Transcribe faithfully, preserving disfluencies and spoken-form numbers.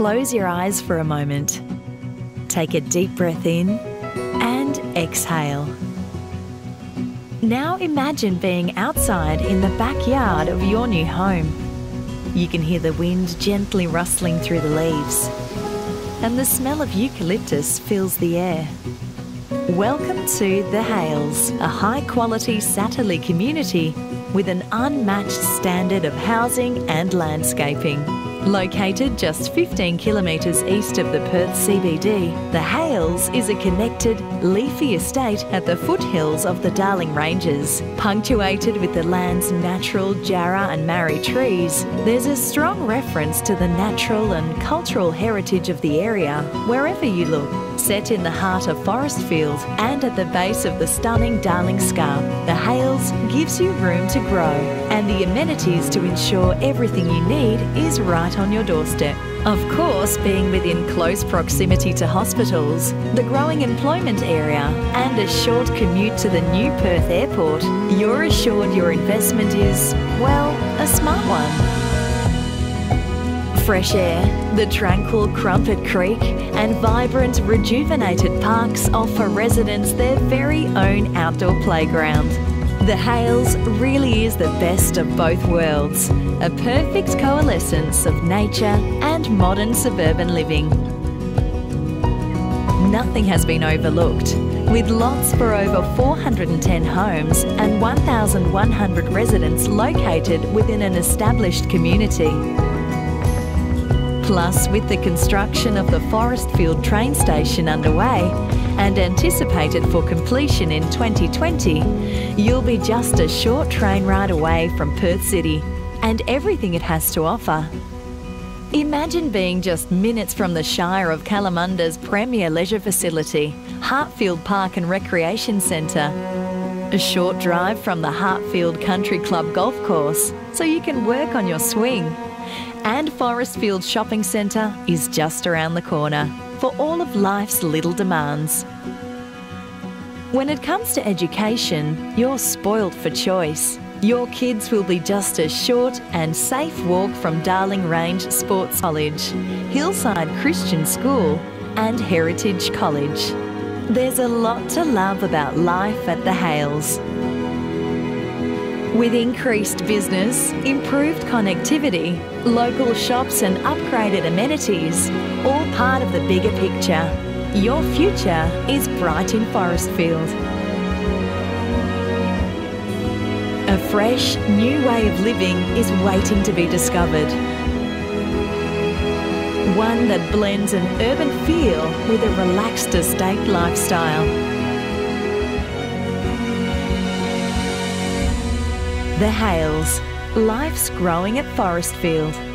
Close your eyes for a moment. Take a deep breath in and exhale. Now imagine being outside in the backyard of your new home. You can hear the wind gently rustling through the leaves, and the smell of eucalyptus fills the air. Welcome to The Hales, a high-quality Satterley community with an unmatched standard of housing and landscaping. Located just fifteen kilometres east of the Perth C B D, The Hales is a connected, leafy estate at the foothills of the Darling Ranges. Punctuated with the land's natural Jarrah and Marri trees, there's a strong reference to the natural and cultural heritage of the area wherever you look. Set in the heart of Forrestfield and at the base of the stunning Darling Scarp, The Hales gives you room to grow and the amenities to ensure everything you need is right on your doorstep. Of course, being within close proximity to hospitals, the growing employment area and a short commute to the new Perth airport, you're assured your investment is, well, a smart one. Fresh air, the tranquil Crumpet Creek and vibrant, rejuvenated parks offer residents their very own outdoor playground. The Hales really is the best of both worlds, a perfect coalescence of nature and modern suburban living. Nothing has been overlooked, with lots for over four hundred and ten homes and one thousand one hundred residents located within an established community. Plus, with the construction of the Forrestfield train station underway and anticipated for completion in twenty twenty, you'll be just a short train ride away from Perth City and everything it has to offer. Imagine being just minutes from the Shire of Calamunda's premier leisure facility, Hartfield Park and Recreation Centre. A short drive from the Hartfield Country Club golf course so you can work on your swing. And Forrestfield Shopping Centre is just around the corner for all of life's little demands. When it comes to education, you're spoilt for choice. Your kids will be just a short and safe walk from Darling Range Sports College, Hillside Christian School and Heritage College. There's a lot to love about life at The Hales. With increased business, improved connectivity, local shops and upgraded amenities, all part of the bigger picture, your future is bright in Forrestfield. A fresh, new way of living is waiting to be discovered. One that blends an urban feel with a relaxed estate lifestyle. The Hales, life's growing at Forrestfield.